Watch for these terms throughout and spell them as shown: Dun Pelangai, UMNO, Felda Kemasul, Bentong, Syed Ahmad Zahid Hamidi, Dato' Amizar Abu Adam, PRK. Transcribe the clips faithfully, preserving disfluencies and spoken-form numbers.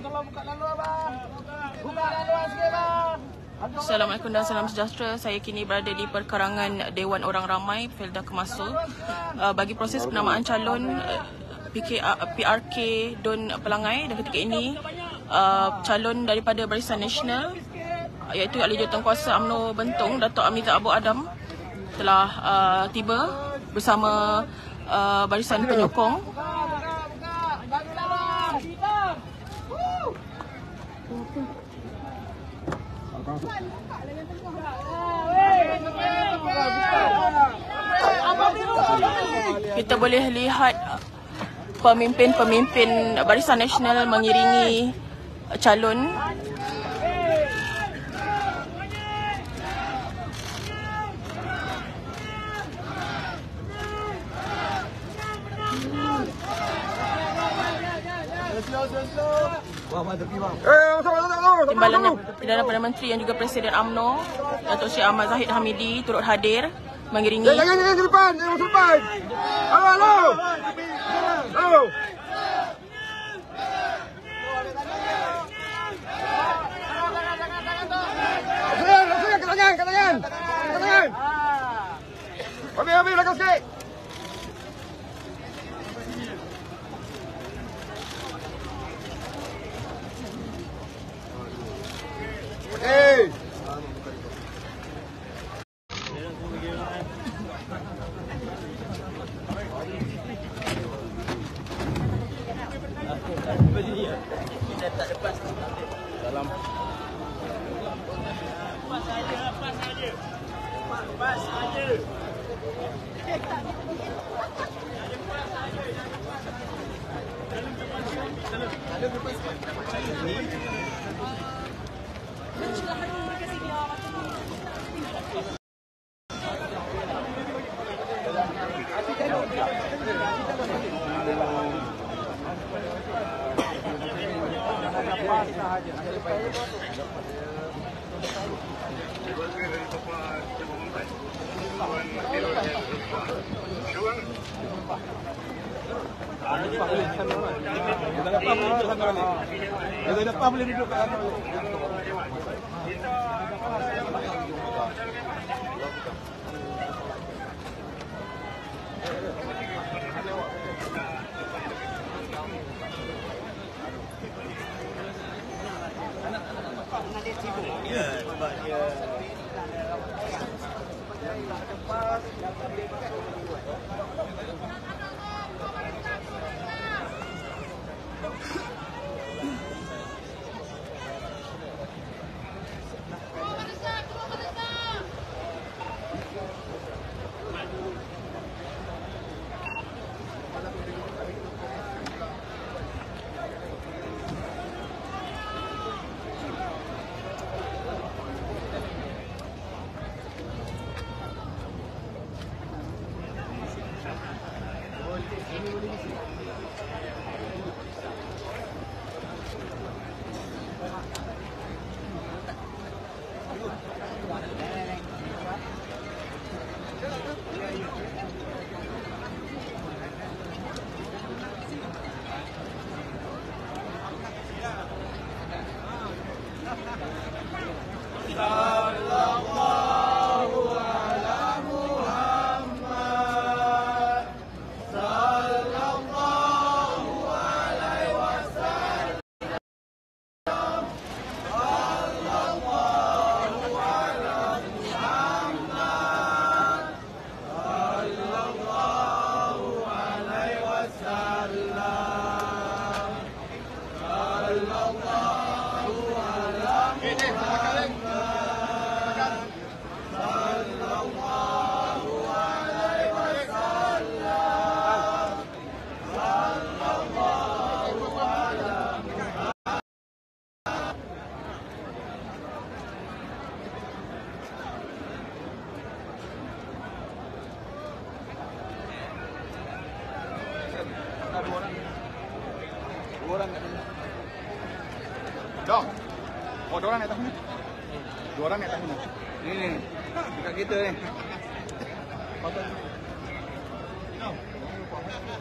tolong buka laluan bang. Buka laluan sikit bang. Assalamualaikum dan salam sejahtera. Saya kini berada di perkarangan Dewan Orang Ramai Felda Kemasul uh, bagi proses penamaan calon uh, P R K Dun Pelangai. Dan ketika ini uh, calon daripada Barisan Nasional uh, iaitu ahli jawatankuasa UMNO Bentong Dato' Amizar Abu Adam telah uh, tiba bersama uh, barisan penyokong. Kita boleh lihat pemimpin-pemimpin Barisan Nasional mengiringi calon. Timbalan Perdana Perdana Menteri yang juga Presiden UMNO Dato' Syed Ahmad Zahid Hamidi turut hadir mengiringi. Jangan jangan jangan ke depan, jangan ke depan. Hello, hello. Hello. Saya ke tangan, ke tangan. Ke tangan. Habis, habis, belakang sikit.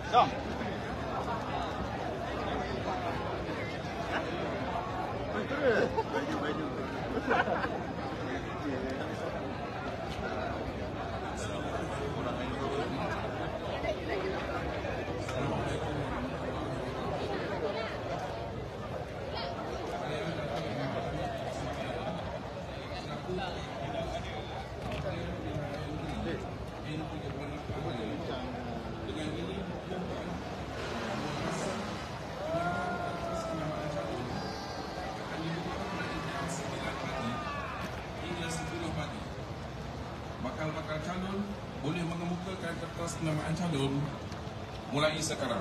Jom. Bakal-bakal calon boleh mengemukakan kertas penamaan calon mulai sekarang.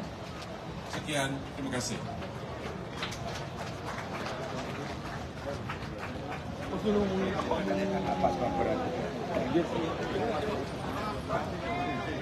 Sekian, terima kasih. Apa